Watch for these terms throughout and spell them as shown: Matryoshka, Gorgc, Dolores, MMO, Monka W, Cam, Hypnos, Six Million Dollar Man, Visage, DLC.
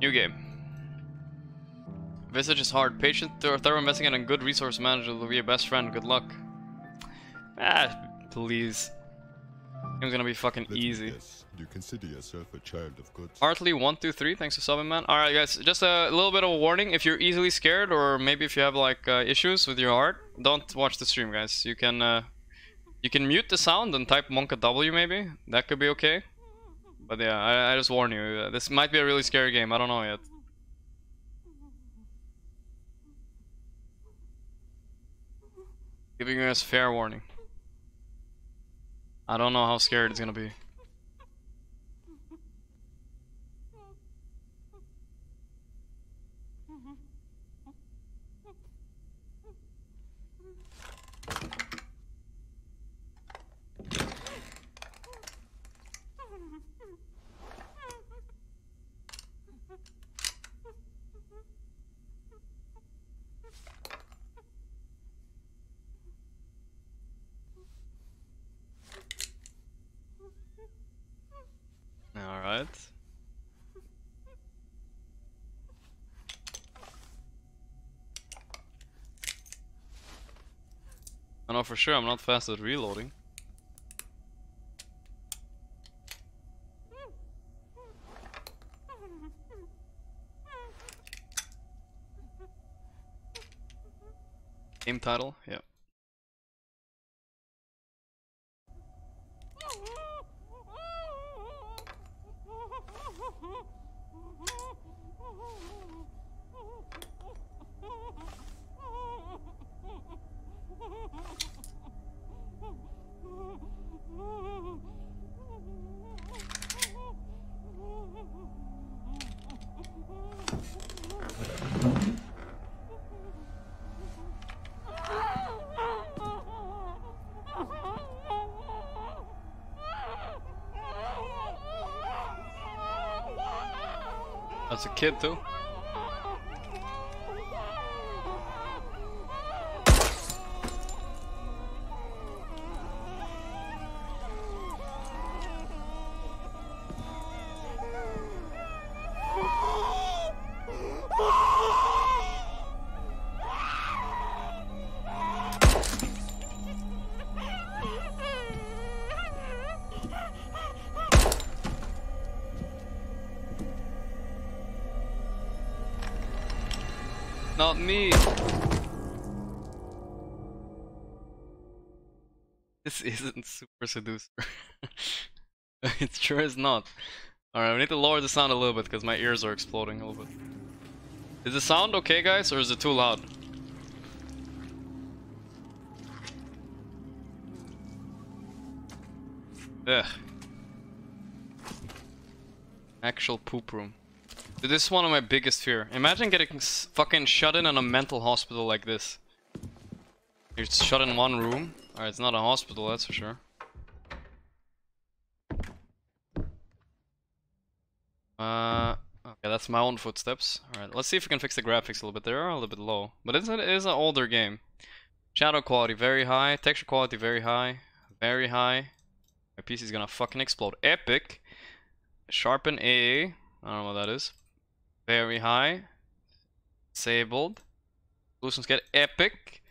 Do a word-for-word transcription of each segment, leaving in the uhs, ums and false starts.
New game. Visage is hard. Patient, thorough investigation, and good resource manager will be your best friend. Good luck. Ah, please. Game's gonna be fucking easy. You consider yourself a child of good. Hartley one two three, thanks for subbing, man. Alright guys, just a little bit of a warning. If you're easily scared, or maybe if you have like uh, issues with your heart, don't watch the stream, guys. You can uh, you can mute the sound and type Monka W maybe. That could be okay. But yeah, I, I just warn you, uh, this might be a really scary game. I don't know yet. Giving us fair warning. I don't know how scared it's gonna be. I know for sure I'm not fast at reloading. Game title, yeah. That's a kid too. Not me. This isn't Super Seducer. It sure is not. Alright, we need to lower the sound a little bit because my ears are exploding a little bit. Is the sound okay, guys, or is it too loud? Ugh. Actual poop room. Dude, this is one of my biggest fear. Imagine getting s fucking shut in in a mental hospital like this. You're shut in one room. Alright, it's not a hospital, that's for sure. Uh, okay, that's my own footsteps. Alright, let's see if we can fix the graphics a little bit. They are a little bit low. But it's, it is an older game. Shadow quality very high. Texture quality very high. Very high. My P C's gonna fucking explode. Epic. Sharpen A A. I don't know what that is. Very high. Disabled. Solutions get epic.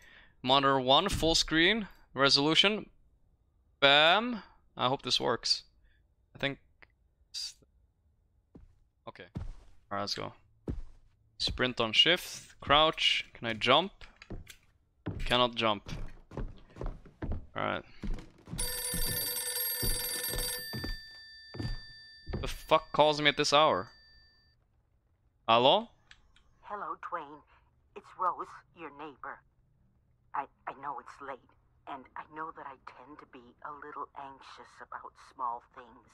Monitor one, full screen. Resolution. Bam. I hope this works. I think. Okay. Alright, let's go. Sprint on shift. Crouch. Can I jump? Cannot jump. Alright. The fuck calls me at this hour? Hello? Hello, Dwayne. It's Rose, your neighbor. I, I know it's late, and I know that I tend to be a little anxious about small things.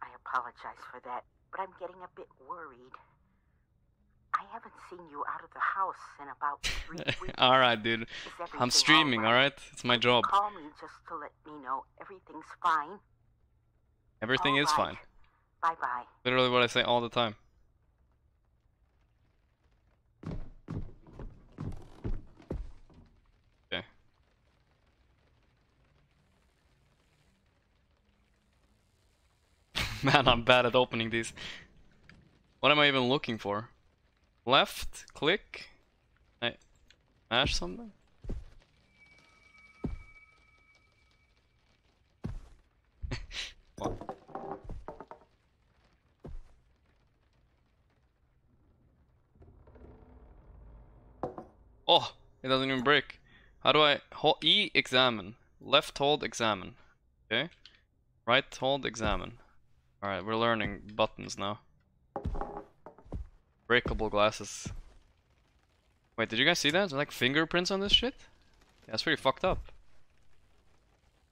I apologize for that, but I'm getting a bit worried. I haven't seen you out of the house in about three weeks. Alright, dude. I'm streaming, alright? Right? It's my job. Call me just to let me know everything's fine. Everything all is right. Fine. Bye bye. Literally what I say all the time. Okay. Man, I'm bad at opening these. What am I even looking for? Left click? I mash something? What? Oh, it doesn't even break. How do I hold E? Examine. Left hold examine. Okay. Right hold examine. Alright, we're learning buttons now. Breakable glasses. Wait, did you guys see that? There's like fingerprints on this shit? Yeah, that's pretty fucked up.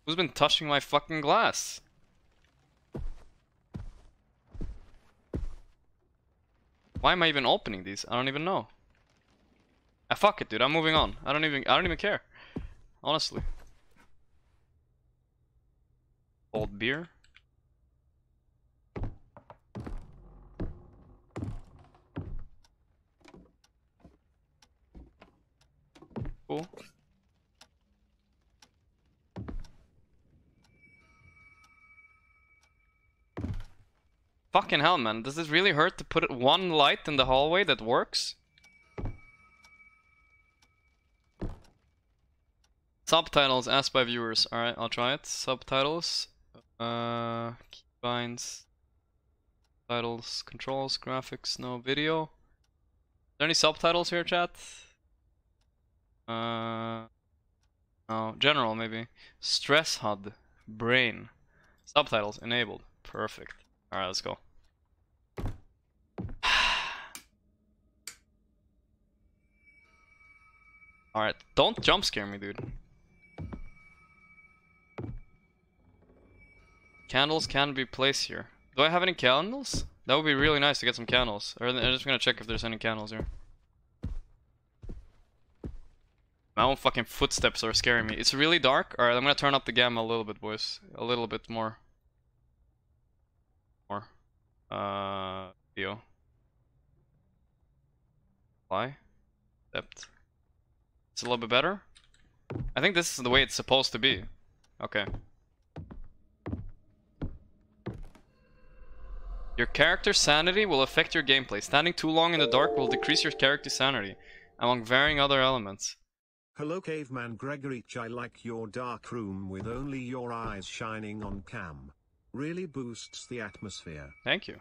Who's been touching my fucking glass? Why am I even opening these? I don't even know. Ah, fuck it, dude. I'm moving on. I don't even. I don't even care. Honestly. Old beer. Cool. Fucking hell, man. Does this really hurt to put one light in the hallway that works? Subtitles asked by viewers. Alright, I'll try it. Subtitles. Uh, keybinds. Titles. Controls. Graphics. No video. Is there any subtitles here, chat? Uh, no. General, maybe. Stress H U D. Brain. Subtitles enabled. Perfect. Alright, let's go. Alright, don't jump scare me, dude. Candles can be placed here. Do I have any candles? That would be really nice to get some candles. Or I'm just gonna check if there's any candles here. My own fucking footsteps are scaring me. It's really dark. Alright, I'm gonna turn up the gamma a little bit, boys. A little bit more. Uh, video. Apply. Depth. It's a little bit better. I think this is the way it's supposed to be. Okay. Your character sanity will affect your gameplay. Standing too long in the dark will decrease your character sanity, among varying other elements. Hello, Caveman Gregorich. I like your dark room with only your eyes shining on cam. Really boosts the atmosphere. Thank you.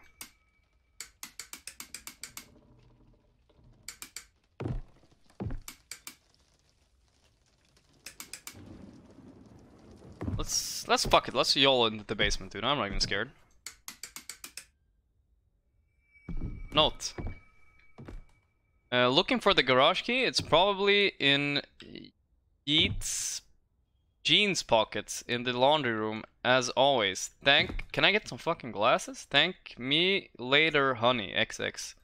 Let's let's fuck it. Let's YOLO into the basement, dude. I'm not even scared. Note. Uh, looking for the garage key. It's probably in Yeats. Jeans pockets in the laundry room, as always. Thank. Can I get some fucking glasses? Thank me later, honey. X X.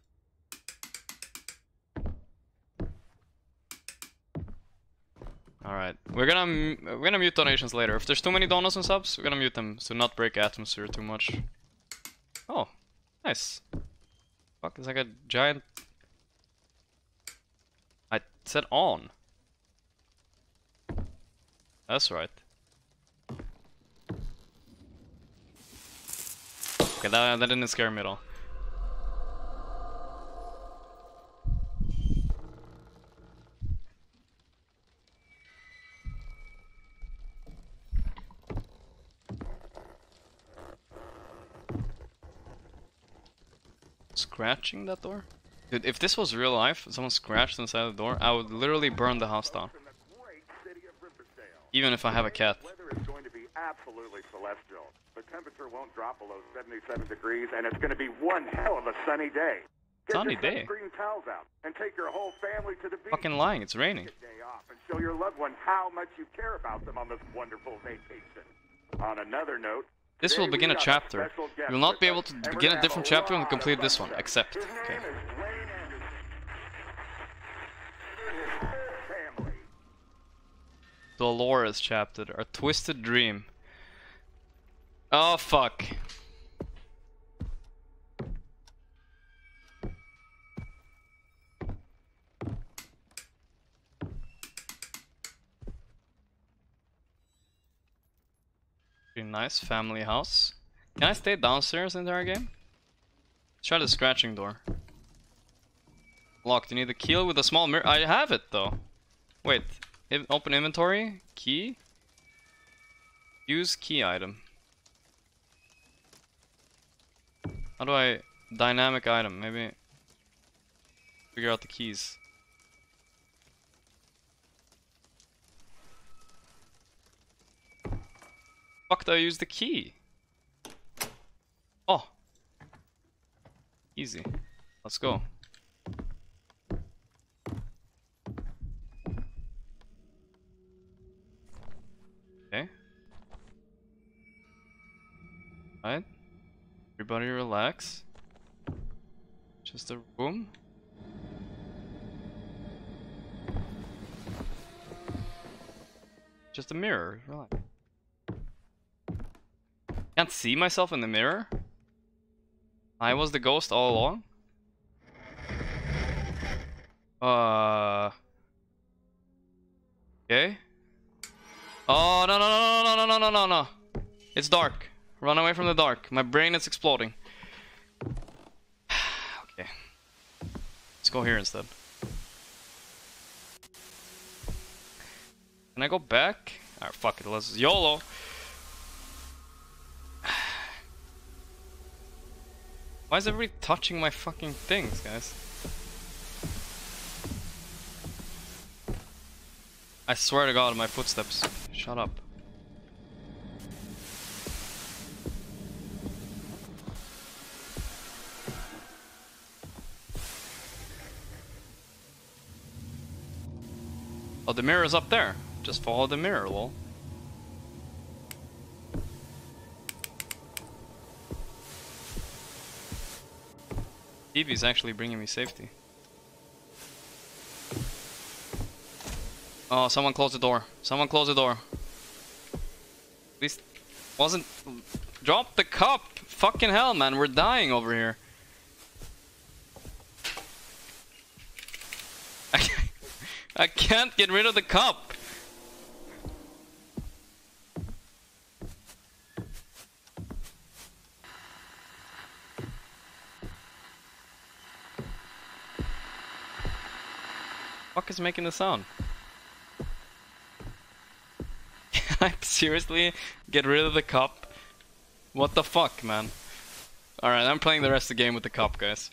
All right, we're gonna we're gonna mute donations later. If there's too many donos and subs, we're gonna mute them so not break atmosphere too much. Oh, nice. Fuck, it's like a giant. I said on. That's right. Okay, that, that didn't scare me at all. Scratching that door? Dude, if this was real life, someone scratched inside the door, I would literally burn the house down. Even if I have a cat. Weather is going to be absolutely celestial. The temperature won't drop below seventy-seven degrees, and it's going to be one hell of a sunny day. Get sunny day. Green towels out and take your whole family to the beach. Fucking lying, it's raining. Take a day off and show your loved one how much you care about them on this wonderful vacation. On another note, this will begin a chapter. You will not be able to begin a different chapter and complete this one, except. Okay. Dolores chapter, a twisted dream. Oh fuck. Pretty nice family house. Can I stay downstairs in our game? Try the scratching door. Locked. You need the key with a small mirror. I have it though. Wait. In open inventory. Key. Use key item. How do I dynamic item? Maybe figure out the keys. Fuck! Did I use the key? Oh, easy. Let's go. Okay. All right. Everybody relax. Just a room. Just a mirror. Relax. Can't see myself in the mirror? I was the ghost all along? Uh... Okay. Oh, no, no, no, no, no, no, no, no, no. It's dark. Run away from the dark. My brain is exploding. Okay. Let's go here instead. Can I go back? Alright, fuck it. Let's YOLO. Why is everybody touching my fucking things, guys? I swear to God, my footsteps. Shut up. Oh, the mirror is up there. Just follow the mirror, lol. T V is actually bringing me safety. Oh, someone close the door. Someone close the door. At least wasn't... Drop the cup! Fucking hell, man. We're dying over here. I can't, I can't get rid of the cup. Is making the sound. Can I seriously get rid of the cup? What the fuck, man? Alright, I'm playing the rest of the game with the cup, guys.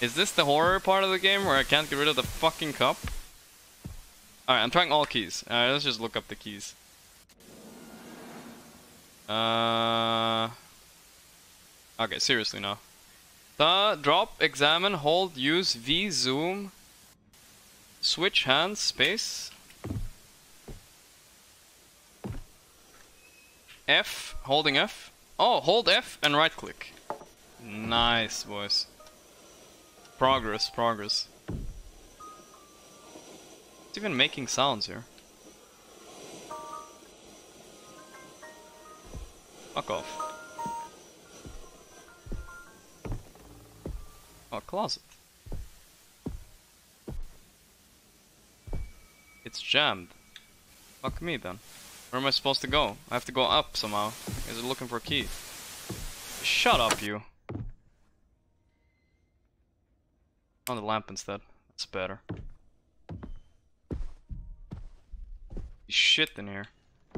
Is this the horror part of the game where I can't get rid of the fucking cup? Alright, I'm trying all keys. Alright, let's just look up the keys. Uh... Okay, seriously now. Uh, drop, examine, hold, use, V, zoom, switch hands, space, F, holding F. Oh, hold F and right click. Nice, boys. Progress, progress. It's even making sounds here. Fuck off. Oh, closet. It's jammed. Fuck me then. Where am I supposed to go? I have to go up somehow. Is it looking for a key? Shut up, you. On the lamp instead. That's better. Shit in here.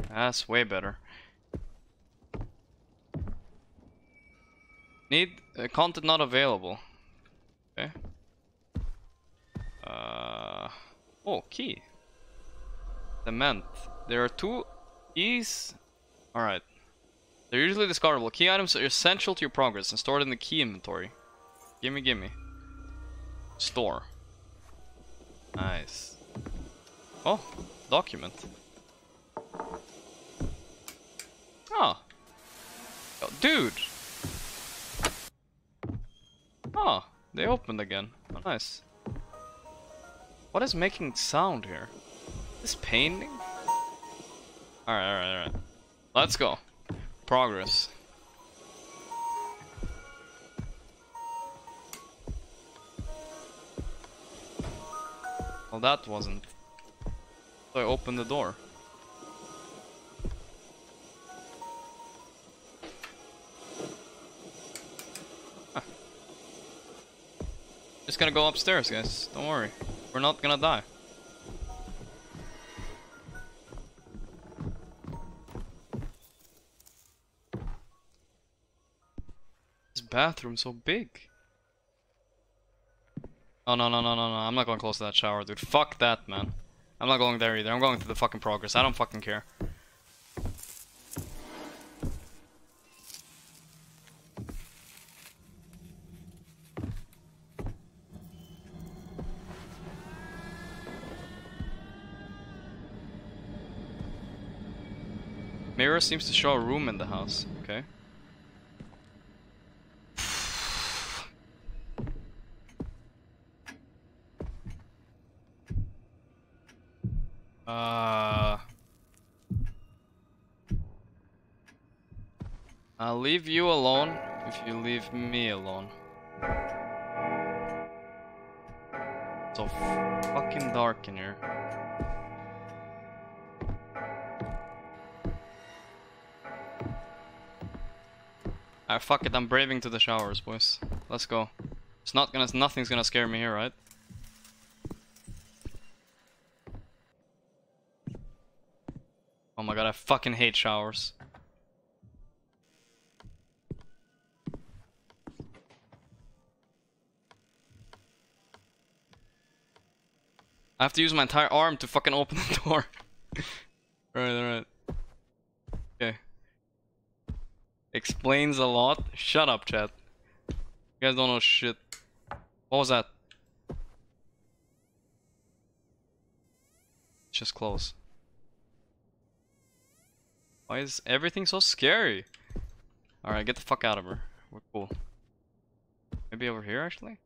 That's way better. Need uh, content not available. Okay. Uh, oh, key. Cement. There are two keys. Alright. They're usually discardable. Key items are essential to your progress and stored in the key inventory. Gimme, gimme. Store. Nice. Oh, document. Oh. Oh, dude. Oh. They opened again. Oh, nice. What is making sound here? This painting? Alright, alright, alright. Let's go. Progress. Well, that wasn't. So I opened the door. Just gonna go upstairs, guys. Don't worry. We're not gonna die. This bathroom's so big. Oh, no, no, no, no, no. I'm not going close to that shower, dude. Fuck that, man. I'm not going there either. I'm going to the fucking progress. I don't fucking care. Mirror seems to show a room in the house. Okay. Uh, I'll leave you alone if you leave me alone. It's so fucking dark in here. Ah, fuck it, I'm braving to the showers, boys. Let's go. It's not gonna, nothing's gonna scare me here, right? Oh my god, I fucking hate showers. I have to use my entire arm to fucking open the door. Alright, alright. Okay. Explains a lot. Shut up, chat. You guys don't know shit. What was that? Just close. Why is everything so scary? Alright, get the fuck out of her. We're cool. Maybe over here, actually?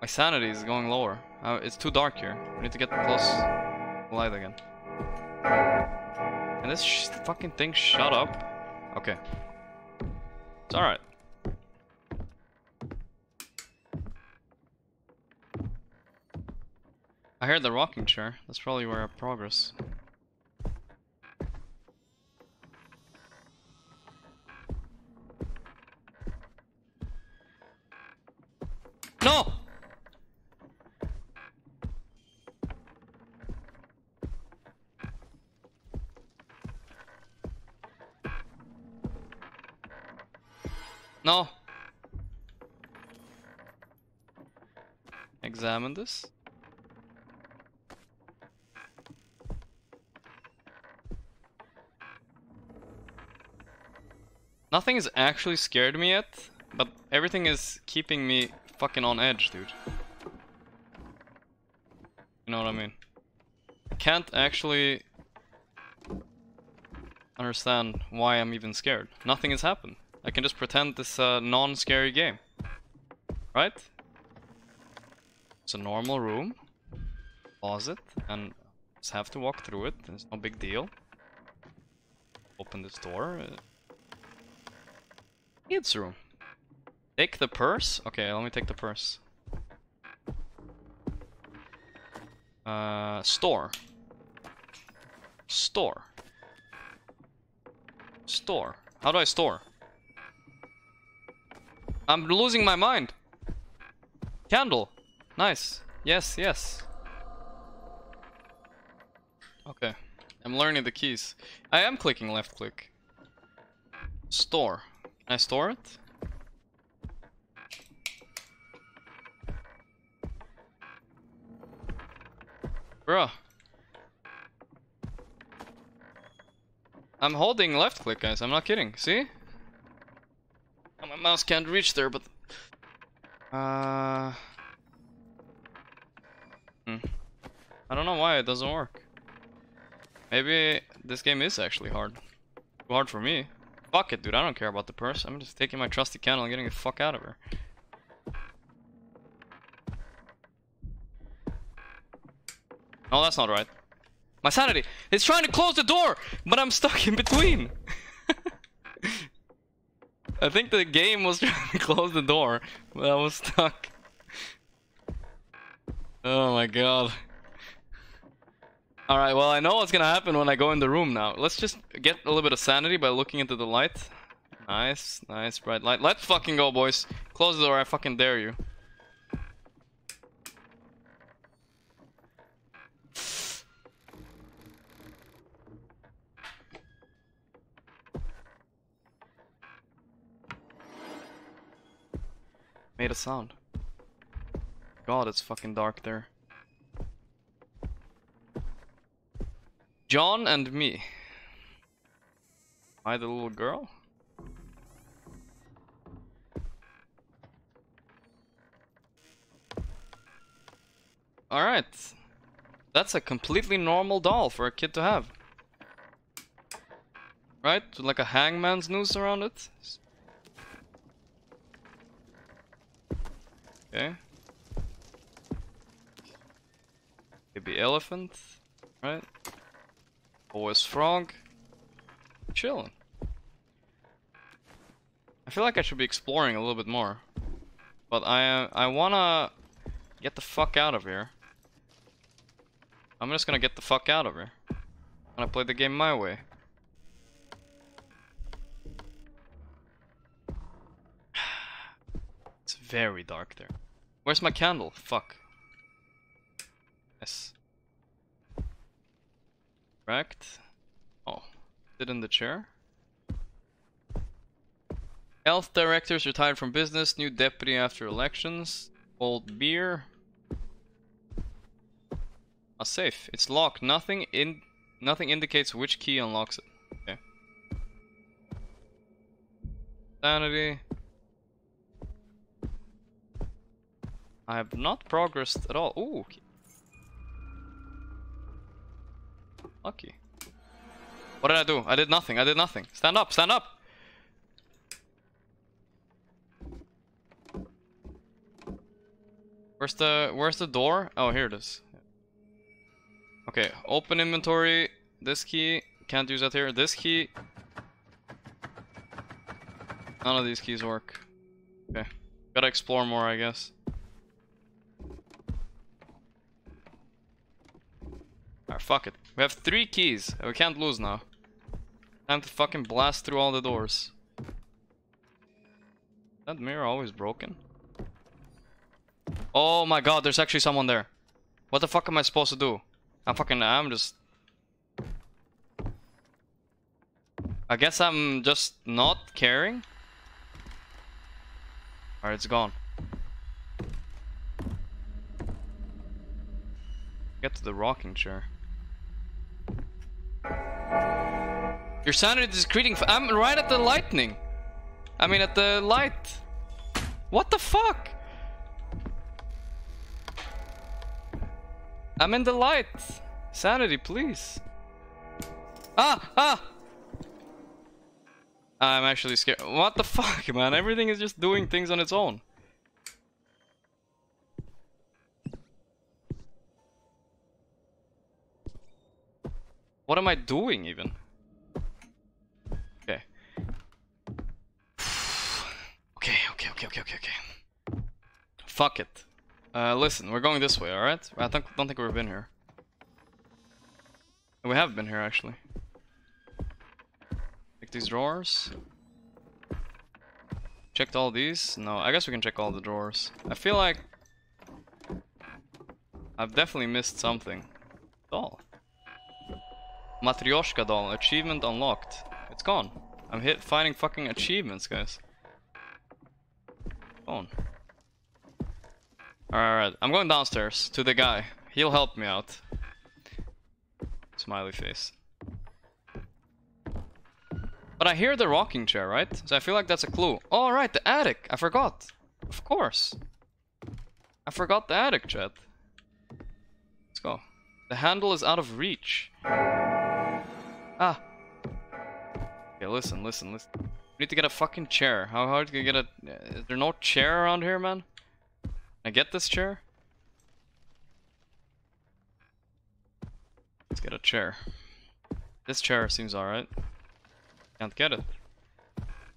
My sanity is going lower. Uh, it's too dark here. We need to get close to the light again. And this sh fucking thing shut up. Okay. It's alright. I heard the rocking chair. That's probably where I progress. No! No! Examine this. Nothing has actually scared me yet, but everything is keeping me fucking on edge, dude. You know what I mean? I can't actually understand why I'm even scared. Nothing has happened. I can just pretend this uh, non-scary game. Right? It's a normal room. Closet. And just have to walk through it. It's no big deal. Open this door. Kids room. Take the purse? Okay, let me take the purse. Uh, store. Store. Store. How do I store? I'm losing my mind. Candle. Nice. Yes, yes. Okay. I'm learning the keys. I am clicking left click. Store. Can I store it? Bruh. I'm holding left click, guys. I'm not kidding. See? My mouse can't reach there, but... Uh... Hmm. I don't know why it doesn't work. Maybe this game is actually hard. Too hard for me. Fuck it, dude, I don't care about the purse. I'm just taking my trusty candle and getting the fuck out of her. No, that's not right. My sanity! It's trying to close the door! But I'm stuck in between! I think the game was trying to close the door, but I was stuck. Oh my god. Alright, well, I know what's gonna happen when I go in the room now. Let's just get a little bit of sanity by looking into the light. Nice, nice, bright light. Let's fucking go, boys. Close the door, I fucking dare you. Made a sound. God, it's fucking dark there. John and me. Am I the little girl? Alright. That's a completely normal doll for a kid to have. Right? With like a hangman's noose around it. Okay. Baby elephant. Right? Boys frog. Chillin'. I feel like I should be exploring a little bit more. But I I wanna get the fuck out of here. I'm just gonna get the fuck out of here. I'm gonna play the game my way. It's very dark there. Where's my candle? Fuck. Yes. Correct. Oh, sit in the chair. Health directors retired from business. New deputy after elections. Old beer. A safe. It's locked. Nothing in. Nothing indicates which key unlocks it. Okay. Sanity. I have not progressed at all. Ooh. Lucky. What did I do? I did nothing. I did nothing. Stand up. Stand up. Where's the Where's the door? Oh, here it is. Okay. Open inventory. This key. Can't use that here. This key. None of these keys work. Okay. Gotta explore more, I guess. Alright, fuck it. We have three keys. We can't lose now. Time to fucking blast through all the doors. Is that mirror always broken? Oh my god, there's actually someone there. What the fuck am I supposed to do? I'm fucking... I'm just... I guess I'm just not caring? Alright, it's gone. Get to the rocking chair. Your sanity is creating. I'm right at the lightning. I mean, at the light. What the fuck? I'm in the light. Sanity, please. Ah, ah. I'm actually scared. What the fuck, man? Everything is just doing things on its own. What am I doing, even? Okay. Okay, okay, okay, okay, okay, okay. Fuck it. Uh, listen, we're going this way, alright? I th don't think we've been here. We have been here, actually. Check these drawers. Checked all these? No, I guess we can check all the drawers. I feel like... I've definitely missed something. Doll. Matryoshka doll. Achievement unlocked. It's gone. I'm hit finding fucking achievements, guys. Gone. Alright, I'm going downstairs to the guy. He'll help me out. Smiley face. But I hear the rocking chair, right? So I feel like that's a clue. Oh, right, the attic. I forgot. Of course. I forgot the attic, chat. Let's go. The handle is out of reach. Ah. Okay, listen, listen, listen. We need to get a fucking chair. How hard can you get a... Is there no chair around here, man? Can I get this chair? Let's get a chair. This chair seems alright. Can't get it.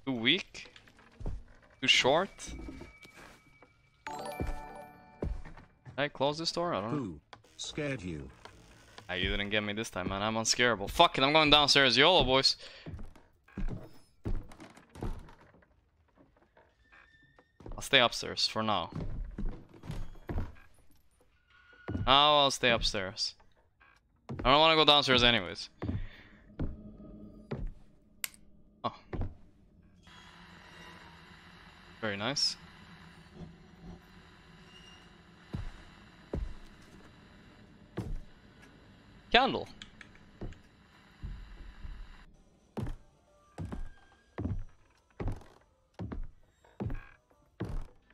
Too weak? Too short? Can I close this door? I don't know. Who scared you? Ah, you didn't get me this time, man. I'm unscarable. Fuck it, I'm going downstairs. YOLO, boys. I'll stay upstairs for now. Now I'll stay upstairs. I don't want to go downstairs anyways. Oh. Very nice. Candle.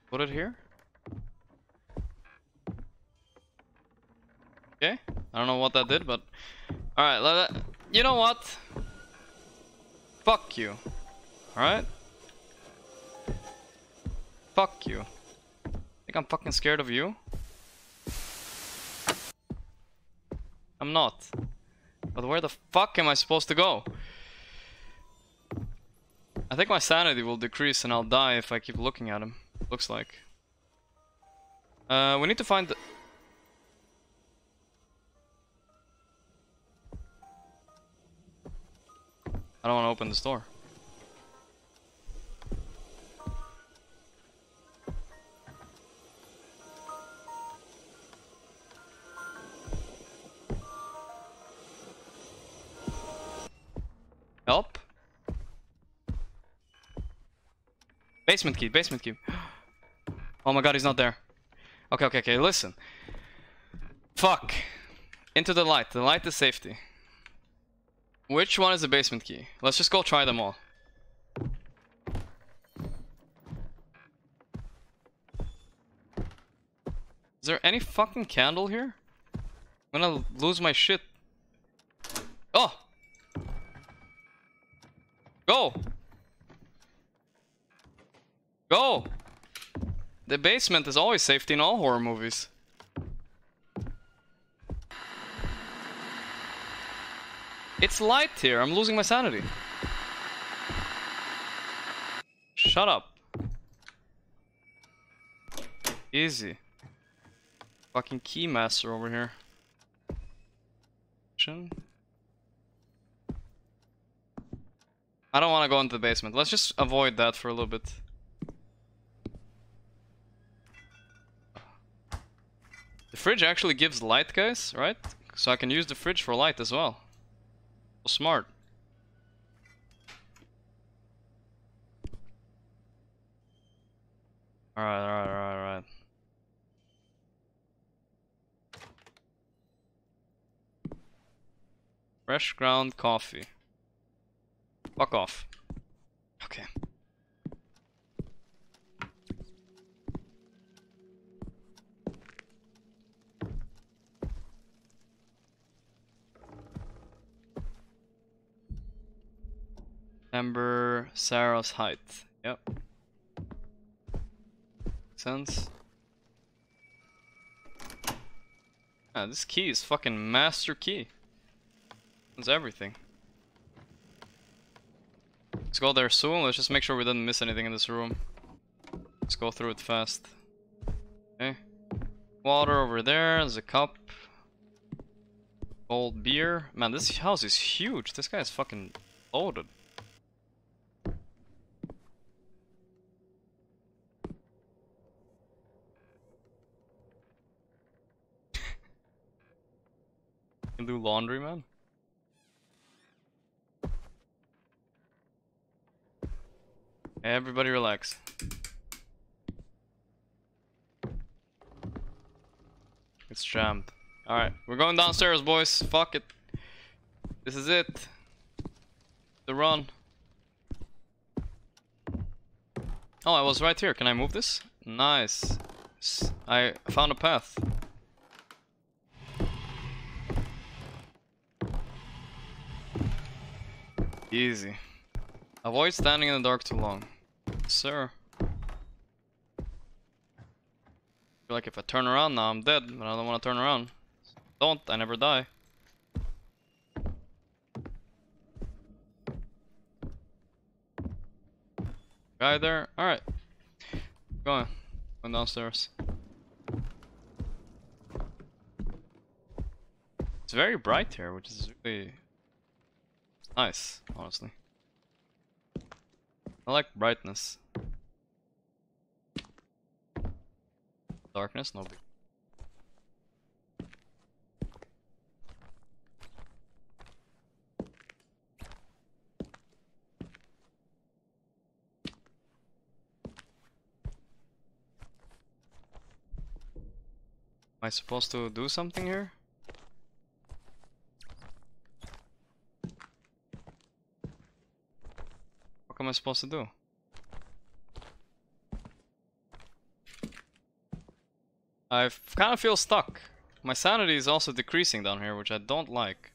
Put it here. Okay, I don't know what that did, but all right. Let it... You know what? Fuck you. All right. Fuck you. Think I'm fucking scared of you? I'm not. But where the fuck am I supposed to go? I think my sanity will decrease and I'll die if I keep looking at him. Looks like. Uh, we need to find the... I don't want to open this door. Help? Basement key, basement key. Oh my god, he's not there. Okay, okay, okay, listen. Fuck. Into the light. The light is safety. Which one is the basement key? Let's just go try them all. Is there any fucking candle here? I'm gonna lose my shit. Oh! Go! Go! The basement is always safety in all horror movies. It's light here. I'm losing my sanity. Shut up. Easy. Fucking key master over here. I don't want to go into the basement. Let's just avoid that for a little bit. The fridge actually gives light, guys, right? So I can use the fridge for light as well. So smart. Alright, alright, alright, alright. Fresh ground coffee. Fuck off. Okay. Remember Sarah's height. Yep. Makes sense. Ah, this key is fucking master key. It's everything. Let's go there soon. Let's just make sure we didn't miss anything in this room. Let's go through it fast. Okay. Water over there. There's a cup. Old beer. Man, this house is huge. This guy is fucking loaded. Do laundry, man. Everybody relax. It's jammed. Alright, we're going downstairs, boys. Fuck it. This is it. The run. Oh, I was right here. Can I move this? Nice. I found a path. Easy. Avoid standing in the dark too long. Sir. I feel like if I turn around now I'm dead, but I don't want to turn around. Don't, I never die. Guy there. Alright. Go on. Went downstairs. It's It's very bright here, which is really nice, honestly. I like brightness. Darkness, no big. Am I supposed to do something here? What am I supposed to do? I kind of feel stuck. My sanity is also decreasing down here, which I don't like.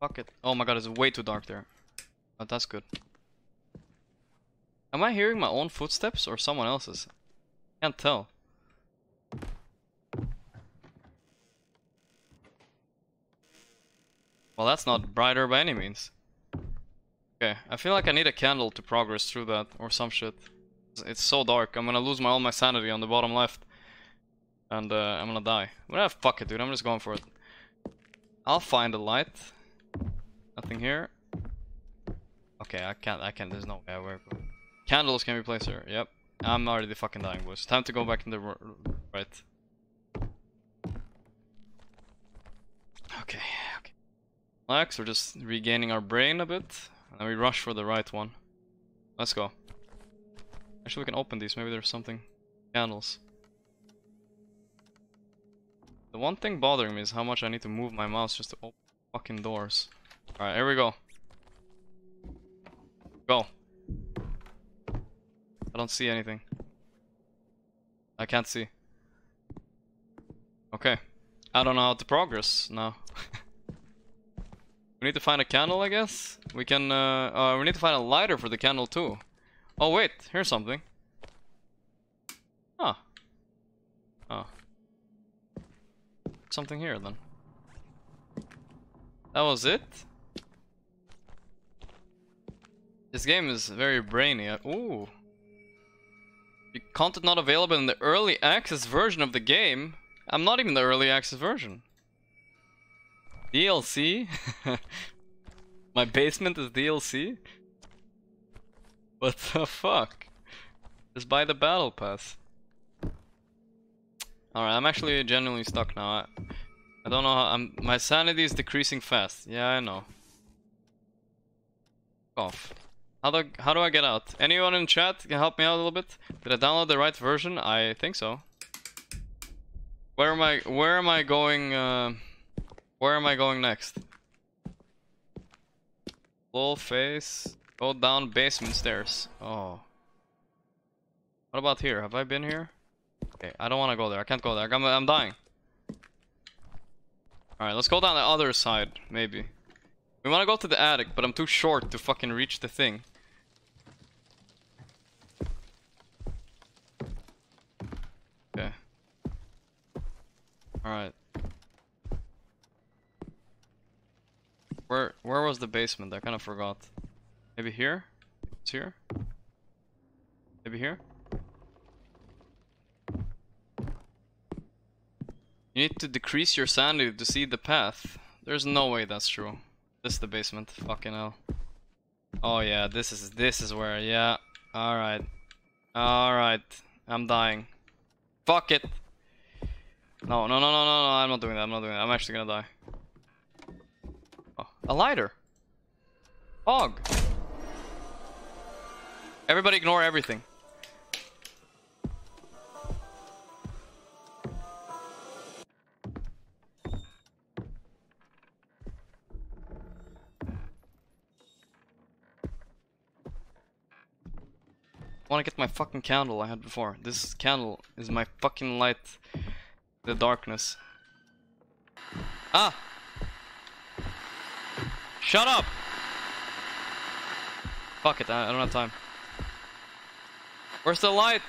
Fuck it. Oh my god, it's way too dark there. But that's good. Am I hearing my own footsteps or someone else's? Can't tell. Well, that's not brighter by any means. Okay, I feel like I need a candle to progress through that or some shit. It's so dark, I'm gonna lose my all my sanity on the bottom left. And uh, I'm gonna die. Well, fuck it, dude, I'm just going for it. I'll find a light. Nothing here. Okay, I can't, I can't, there's no way I work. Candles can be placed here. Yep. I'm already fucking dying, boys. Time to go back in the r right. Okay, okay. Relax, we're just regaining our brain a bit. And we rush for the right one. Let's go. Actually, we can open these. Maybe there's something. Candles. The one thing bothering me is how much I need to move my mouse just to open fucking doors. Alright, here we go. Go. I don't see anything. I can't see. Okay. I don't know how to progress now. We need to find a candle, I guess. We can, uh, uh, we need to find a lighter for the candle too. Oh wait, here's something. Huh. Oh. Something here then. That was it? This game is very brainy. Ooh. Content not available in the early access version of the game. I'm not even the early access version. D L C? My basement is D L C? What the fuck? Just buy the battle pass. Alright, I'm actually genuinely stuck now. I, I don't know how I'm, my sanity is decreasing fast. Yeah, I know. Off. How do, how do I get out? Anyone in chat can help me out a little bit? Did I download the right version? I think so. Where am I? Where am I going? Uh, where am I going next? Full face. Go down basement stairs. Oh. What about here? Have I been here? Okay, I don't want to go there. I can't go there. I'm, I'm dying. Alright, let's go down the other side, maybe. We want to go to the attic, but I'm too short to fucking reach the thing. Okay. Alright. Where where was the basement? I kind of forgot. Maybe here? It's here? Maybe here? You need to decrease your sanity to see the path. There's no way that's true. This is the basement, fucking hell. Oh yeah, this is this is where, yeah. Alright. Alright. I'm dying. Fuck it. No, no, no, no, no, no, I'm not doing that, I'm not doing that. I'm actually gonna die. Oh, a lighter. Fog. Everybody ignore everything. I want to get my fucking candle I had before. This candle is my fucking light. The darkness. Ah! Shut up! Fuck it, I don't have time. Where's the light?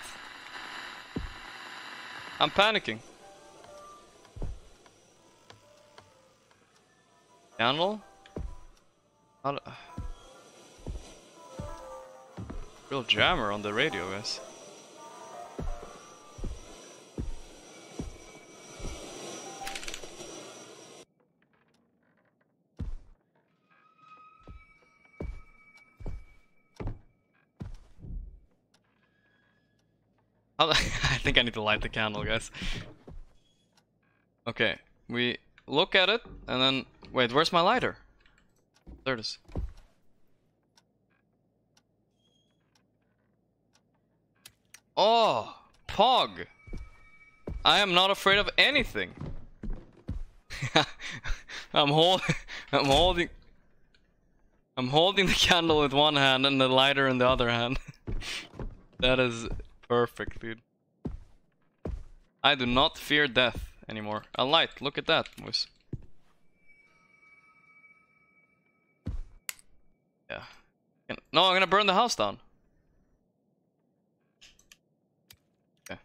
I'm panicking. Candle? How do Real jammer on the radio, guys. How the I think I need to light the candle, guys. Okay, we look at it and then wait, where's my lighter? There it is. Oh, Pog! I am not afraid of anything. I'm hold I'm holding I'm holding the candle with one hand and the lighter in the other hand. That is perfect, dude. I do not fear death anymore. A light, look at that, boys. Yeah. No, I'm gonna burn the house down. Okay.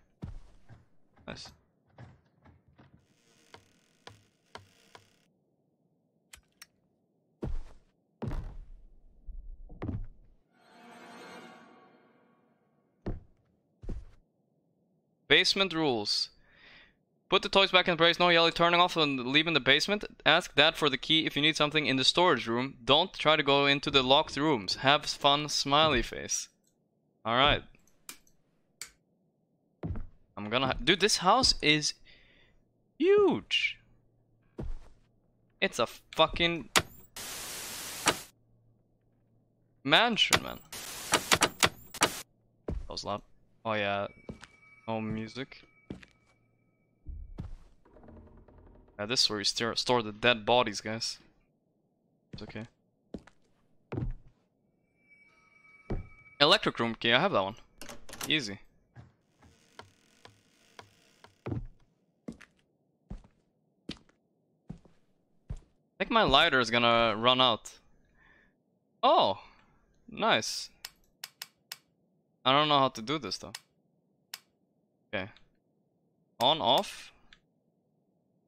Nice. Basement rules. Put the toys back in place. No yelling, turning off and leaving the basement. Ask Dad for the key if you need something in the storage room. Don't try to go into the locked rooms. Have fun, smiley face. Alright. I'm gonna... Ha Dude, this house is huge. It's a fucking... mansion, man. That was loud. Oh, yeah. Oh, music. Yeah, this is where we store, store the dead bodies, guys. It's okay. Electric room key, I have that one. Easy. I think my lighter is gonna run out. Oh! Nice. I don't know how to do this, though. Okay. On, off.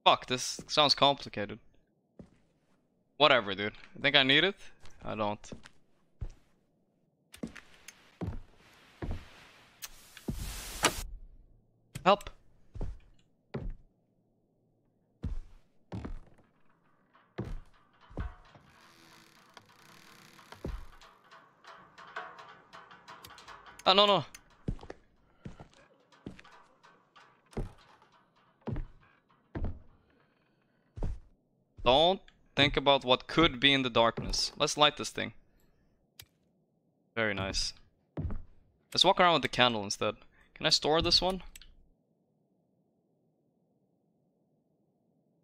Fuck, this sounds complicated. Whatever, dude. I think I need it? I don't. Help. Ah, no, no. Don't think about what could be in the darkness. Let's light this thing. Very nice. Let's walk around with the candle instead. Can I store this one?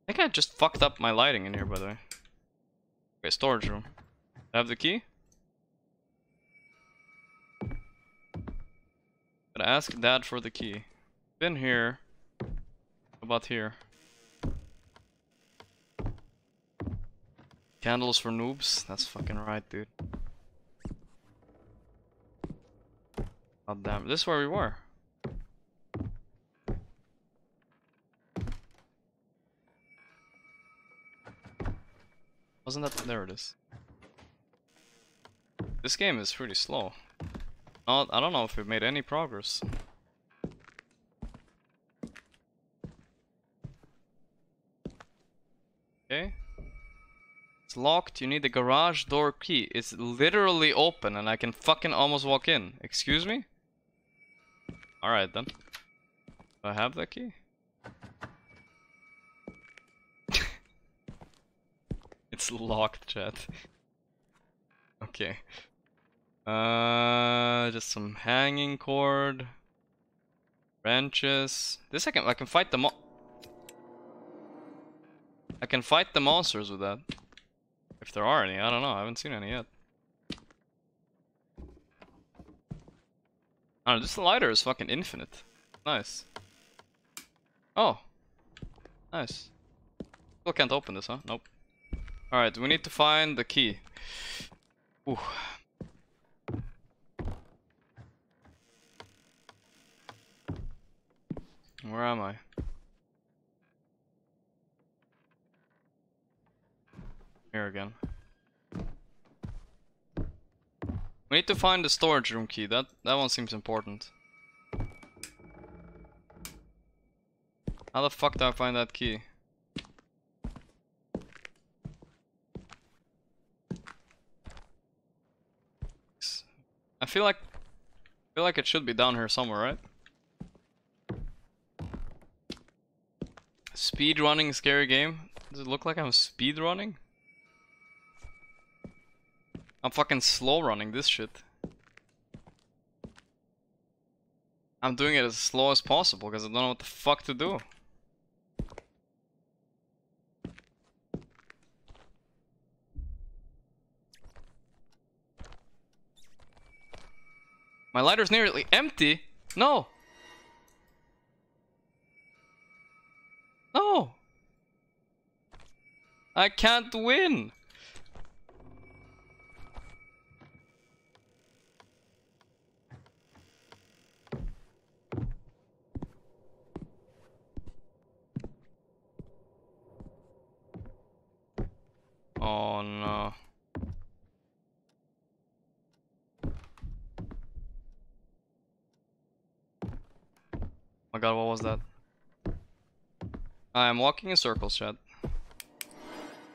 I think I just fucked up my lighting in here, by the way. Okay, storage room. I have the key. Gotta ask Dad for the key. Been here. About here. Candles for noobs? That's fucking right, dude. God damn, this is where we were. Wasn't that... there it is. This game is pretty slow. Not, I don't know if we made any progress. Okay. It's locked, you need the garage door key. It's literally open and I can fucking almost walk in. Excuse me? Alright then. Do I have that key? It's locked, chat. Okay. Uh, just some hanging cord. Wrenches. This I can, I can fight the mo- I can fight the monsters with that. If there are any, I don't know, I haven't seen any yet. Oh, this lighter is fucking infinite. Nice. Oh. Nice. Still can't open this, huh? Nope. Alright, we need to find the key. Ooh. Where am I? Here again. We need to find the storage room key. That that one seems important. How the fuck do I find that key? I feel like I feel like it should be down here somewhere, right? speedrunning scary game? Does it look like I'm speedrunning? I'm fucking slow running this shit. I'm doing it as slow as possible because I don't know what the fuck to do. My lighter's nearly empty. No. No. I can't win. Oh no. Oh my god, what was that? I'm walking in circles, chat.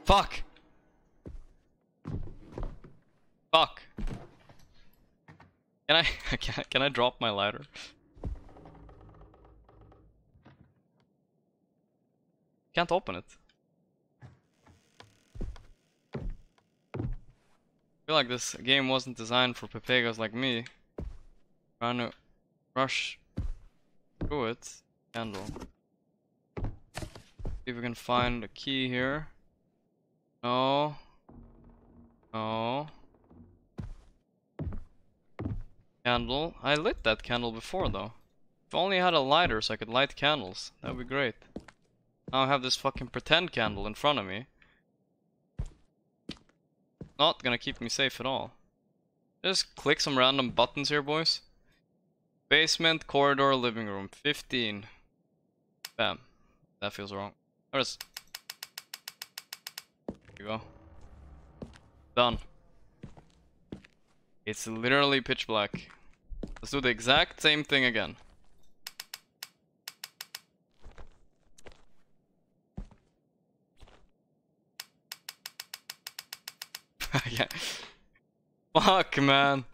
Fuck! Fuck! Can I can, can I drop my ladder? Can't open it. I feel like this game wasn't designed for pepegas like me. Trying to rush through it. Handle. See if we can find a key here. No. No. Candle. I lit that candle before though. If only I had a lighter so I could light candles. That would be great. Now I have this fucking pretend candle in front of me. Not gonna keep me safe at all. Just click some random buttons here, boys. Basement, corridor, living room. fifteen. Bam. That feels wrong. There you go. Done. It's literally pitch black. Let's do the exact same thing again. Yeah. Fuck, man.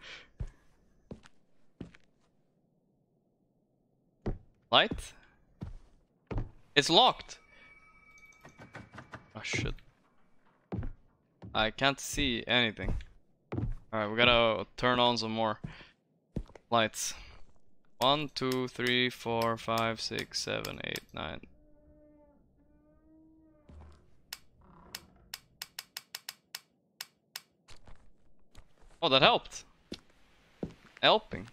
Light? It's locked. Oh shit. I can't see anything. Alright, we gotta turn on some more lights. One, two, three, four, five, six, seven, eight, nine. Oh, that helped. Helping.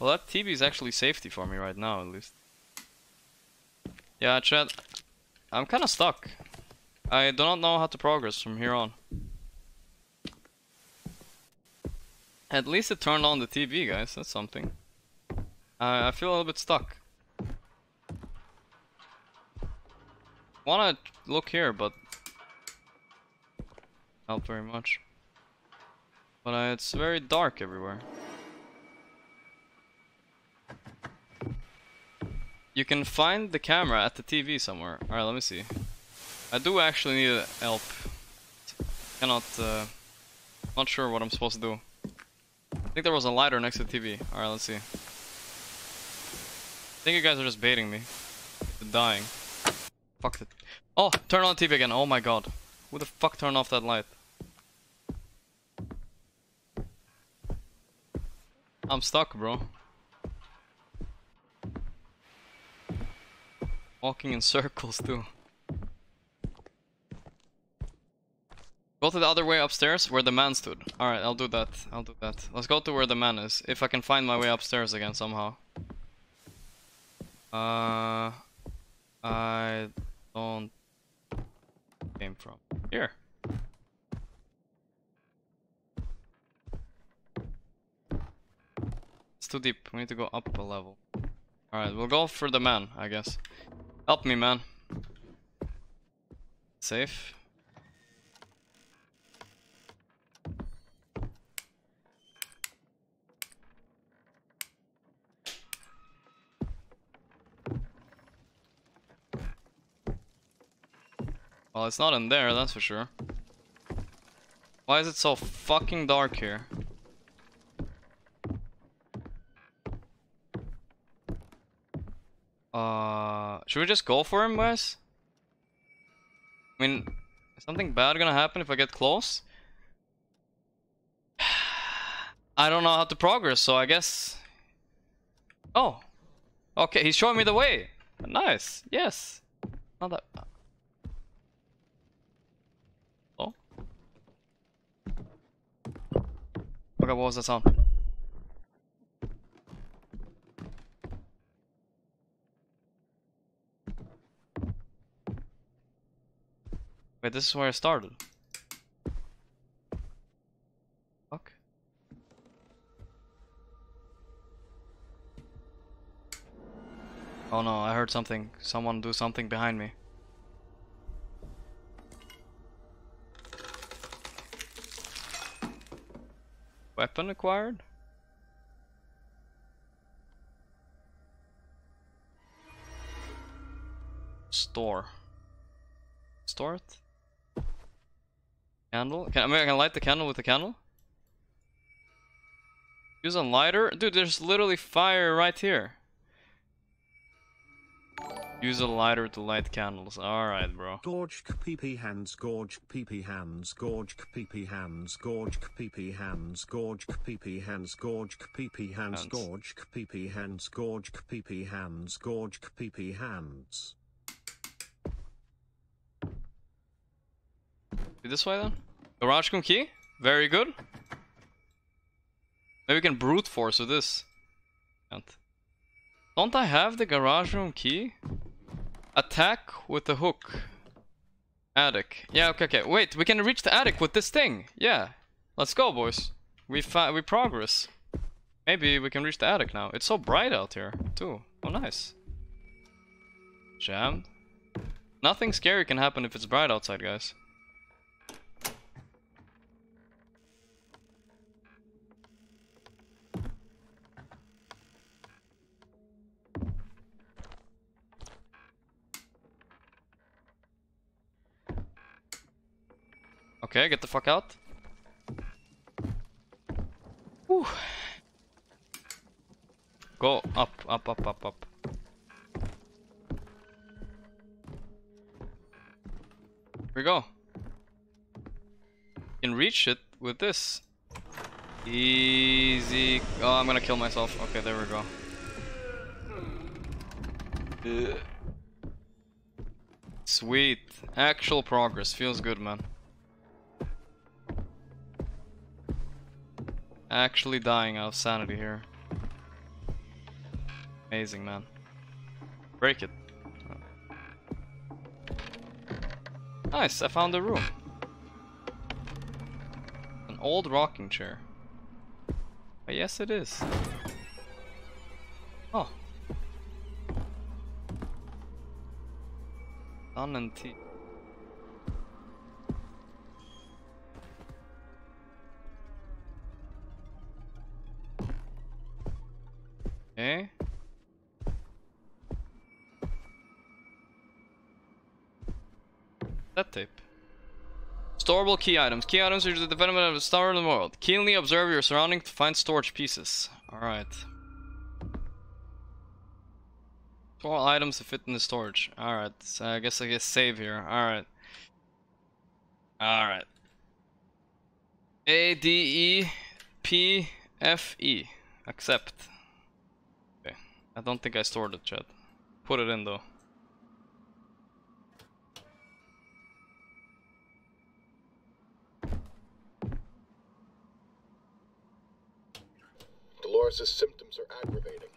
Well, that T V is actually safety for me right now, at least. Yeah, chat. I'm kind of stuck. I do not know how to progress from here on. At least it turned on the T V, guys. That's something. Uh, I feel a little bit stuck. Wanna look here, but help very much. But uh, it's very dark everywhere. You can find the camera at the T V somewhere. Alright, let me see. I do actually need help. Cannot, uh... Not sure what I'm supposed to do. I think there was a lighter next to the T V. Alright, let's see. I think you guys are just baiting me. They're dying. Fuck it. Oh! Turn on the T V again. Oh my god. Who the fuck turned off that light? I'm stuck, bro. Walking in circles too. Go to the other way upstairs where the man stood. Alright, I'll do that. I'll do that. Let's go to where the man is. If I can find my way upstairs again somehow. Uh, I don't... Came from here. It's too deep. We need to go up a level. All right, we'll go for the man, I guess. Help me, man. Safe. Well, it's not in there, that's for sure. Why is it so fucking dark here? Uh, should we just go for him, guys? I mean, is something bad gonna happen if I get close? I don't know how to progress, so I guess... Oh! Okay, he's showing me the way! Nice! Yes! Not that... Oh? Okay, what was that sound? Wait, this is where I started. Fuck. Oh no, I heard something. Someone do something behind me. Weapon acquired? Store. Store it? Candle? Can I, mean, I can light the candle with the candle? Use a lighter? Dude, there's literally fire right here. Use a lighter to light candles. Alright, bro. Gorgc P P hands, Gorgc P P hands, Gorgc P P hands, Gorgc P P hands, Gorgc P P hands, Gorgc P P hands, Gorgc P P hands, Gorgc P P hands, Gorgc P P hands. This way then? Garage room key? Very good. Maybe we can brute force with this. Can't. Don't I have the garage room key? Attack with the hook. Attic. Yeah, okay, okay. Wait, we can reach the attic with this thing. Yeah. Let's go, boys. We fi we progress. Maybe we can reach the attic now. It's so bright out here, too. Oh, nice. Jammed. Nothing scary can happen if it's bright outside, guys. Okay, get the fuck out. Whew. Go up, up, up, up, up. Here we go. You can reach it with this. Easy. Oh, I'm gonna kill myself. Okay, there we go. Sweet. Actual progress. Feels good, man. Actually dying out of sanity here. Amazing, man. Break it. Nice, I found a room. An old rocking chair. But yes, it is. Oh. Sun and tea. Okay. That tape. Storable key items. Key items are the development of a star in the world. Keenly observe your surroundings to find storage pieces. Alright. Store items to fit in the storage. Alright. So I guess I guess save here. Alright. Alright. A D E P F E. Accept. I don't think I stored it, chat. Put it in though. Dolores' symptoms are aggravating.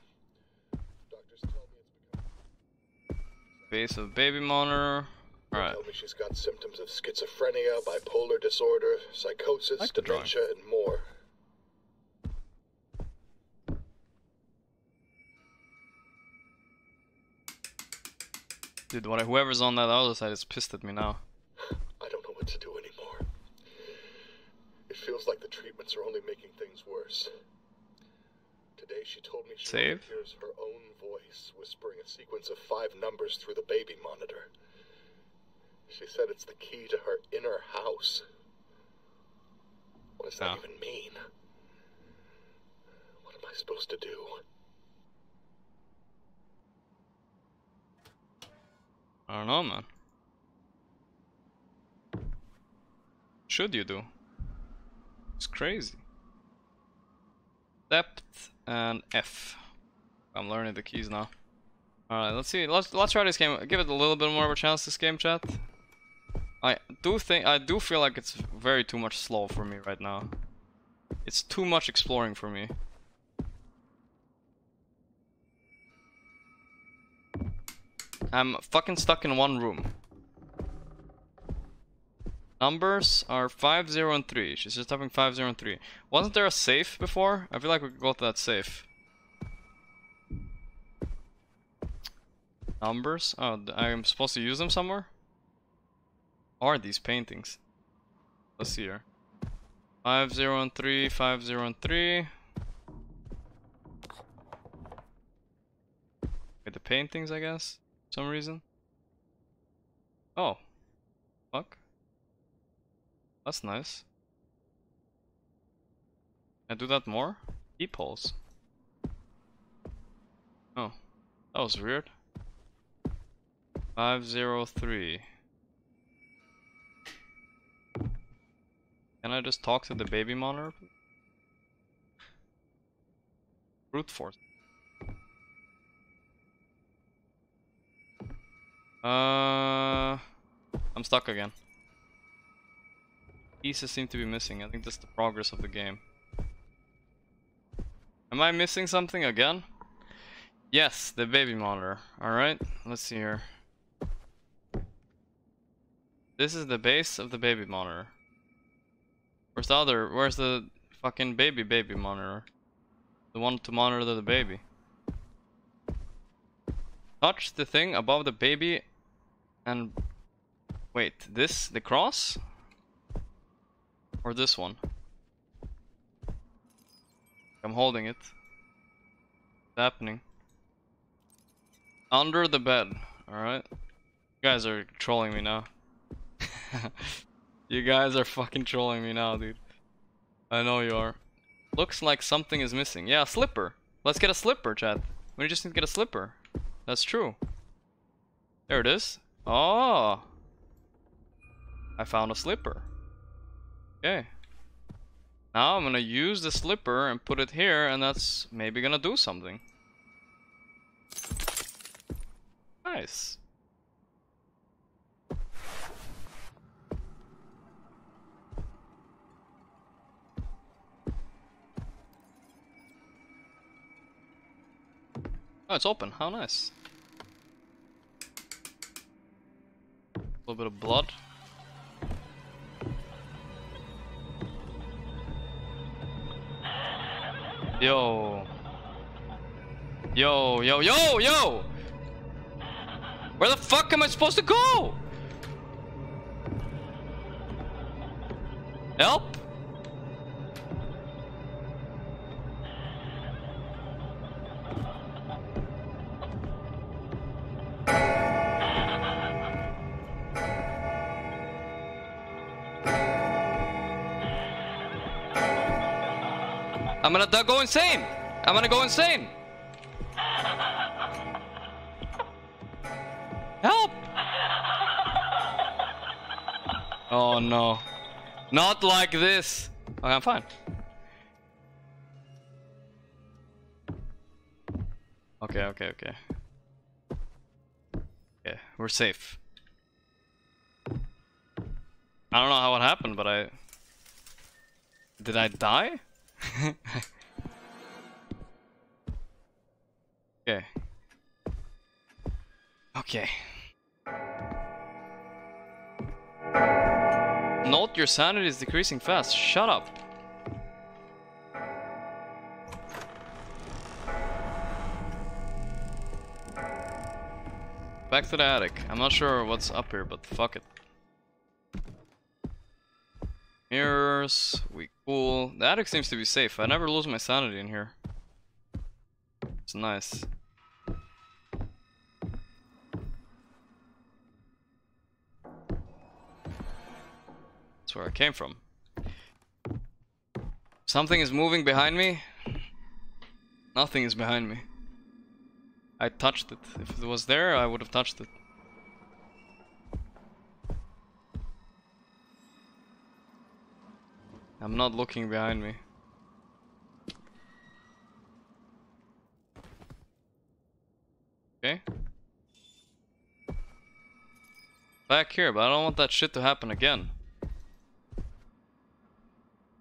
Doctors tell me it's because base of baby monitor. Alright. Tell me she's got symptoms of schizophrenia, bipolar disorder, psychosis, like dementia, and more. Dude, what, whoever's on that other side is pissed at me now. I don't know what to do anymore. It feels like the treatments are only making things worse. Today she told me she hears her own voice whispering a sequence of five numbers through the baby monitor. She said it's the key to her inner house. What does no. that even mean? What am I supposed to do? I don't know, man. Should you do? It's crazy. Depth and F. I'm learning the keys now. Alright, let's see. Let's let's try this game. Give it a little bit more of a chance, this game, chat. I do think I do feel like it's very too much slow for me right now. It's too much exploring for me. I'm fucking stuck in one room. Numbers are five zero and three. She's just typing five zero and three. Wasn't there a safe before? I feel like we could go to that safe. Numbers? Oh, I'm supposed to use them somewhere? Are these paintings? Let's see here. five zero and three, five zero and three. Wait, the paintings, I guess? For some reason? Oh. Fuck. That's nice. Can I do that more? Peepholes. Oh. That was weird. five zero three. Can I just talk to the baby monitor? Brute force. Uh, I'm stuck again. Pieces seem to be missing. I think that's the progress of the game. Am I missing something again? Yes, the baby monitor. Alright, let's see here. This is the base of the baby monitor. Where's the other? Where's the fucking baby baby monitor? The one to monitor the baby. Touch the thing above the baby and... Wait, this? The cross? Or this one? I'm holding it. It's happening. Under the bed. Alright. You guys are trolling me now. You guys are fucking trolling me now, dude. I know you are. Looks like something is missing. Yeah, a slipper. Let's get a slipper, chat. We just need to get a slipper. That's true. There it is. Oh. I found a slipper. Okay. Now I'm gonna use the slipper and put it here, and that's maybe gonna do something. Nice. Oh, it's open. How nice. A little bit of blood. Yo. Yo, yo, yo, yo! Where the fuck am I supposed to go? Help? I'm gonna go insane! I'm gonna go insane! Help! Oh no. Not like this! Okay, I'm fine. Okay, okay, okay. Okay, we're safe. I don't know how it happened, but I... Did I die? Okay. Okay. Note your sanity is decreasing fast. Shut up. Back to the attic. I'm not sure what's up here, but fuck it. Mirrors, we cool. The attic seems to be safe. I never lose my sanity in here. It's nice. That's where I came from. Something is moving behind me. Nothing is behind me. I touched it. If it was there, I would have touched it. I'm not looking behind me. Okay. Back here, but I don't want that shit to happen again.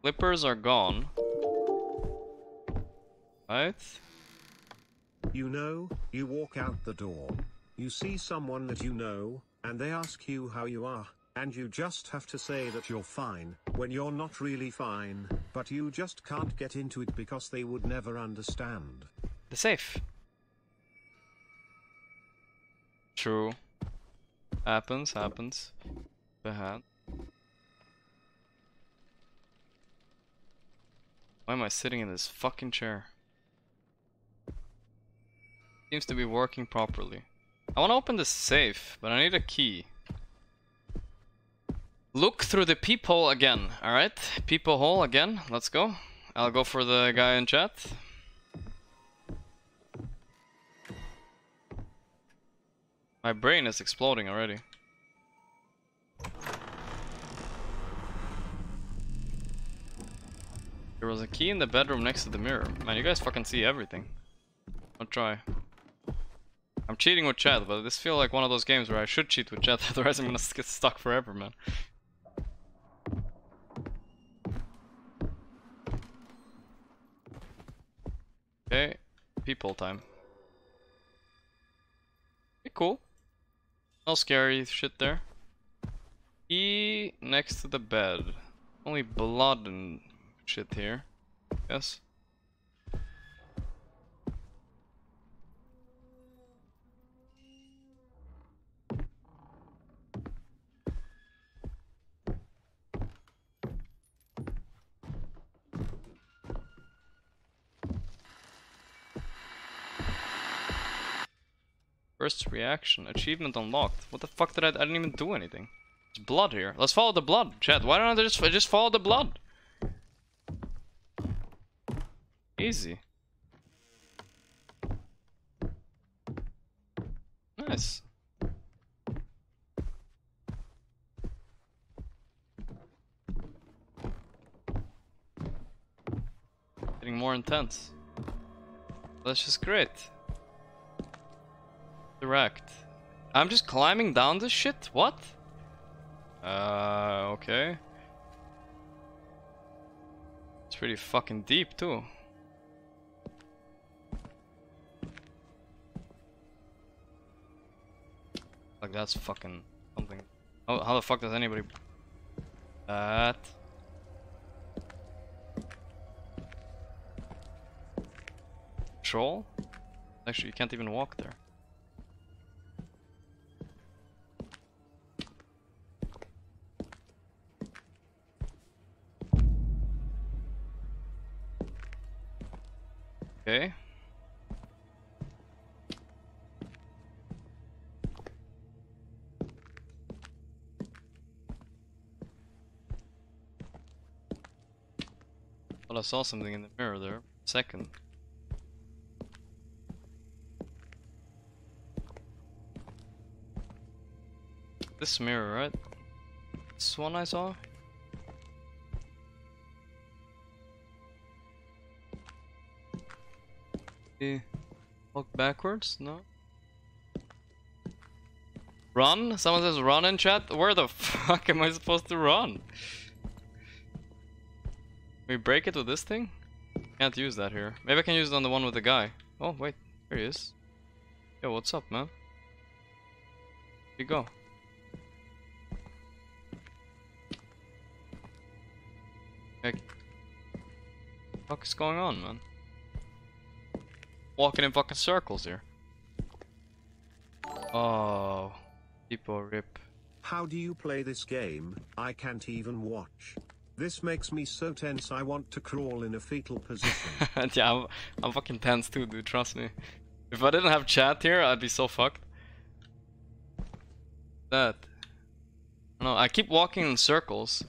Flippers are gone. Right? You know, you walk out the door. You see someone that you know, and they ask you how you are, and you just have to say that you're fine, when you're not really fine, but you just can't get into it because they would never understand. The safe. True. Happens, happens. The hat. Why am I sitting in this fucking chair? Seems to be working properly. I want to open this safe, but I need a key. Look through the peephole again, alright? Peephole again, let's go. I'll go for the guy in chat. My brain is exploding already. There was a key in the bedroom next to the mirror. Man, you guys fucking see everything. I'll try. I'm cheating with chat, but this feels like one of those games where I should cheat with chat, otherwise I'm gonna get stuck forever, man. Okay, people time. Okay, cool. No scary shit there. E next to the bed. Only blood and shit here. Yes. First reaction, achievement unlocked. What the fuck did I? I didn't even do anything. There's blood here. Let's follow the blood, chat. Why don't I just I just follow the blood? Easy. Nice. Getting more intense. That's just great. Direct. I'm just climbing down this shit? What? Uh, okay. It's pretty fucking deep too. Like that's fucking something. How, how the fuck does anybody... That... Troll? Actually, you can't even walk there. Okay. Well, I saw something in the mirror there. Second. This mirror, right? This one I saw? Walk backwards? No. Run? Someone says run in chat? Where the fuck am I supposed to run? We break it with this thing? Can't use that here. Maybe I can use it on the one with the guy. Oh wait, here he is. Yo, what's up, man? Here you go. Okay. Fuck is going on, man? Walking in fucking circles here. Oh, people rip. How do you play this game? I can't even watch. This makes me so tense I want to crawl in a fetal position. Yeah, I'm, I'm fucking tense too, dude, trust me. If I didn't have chat here, I'd be so fucked. That. No, I keep walking in circles.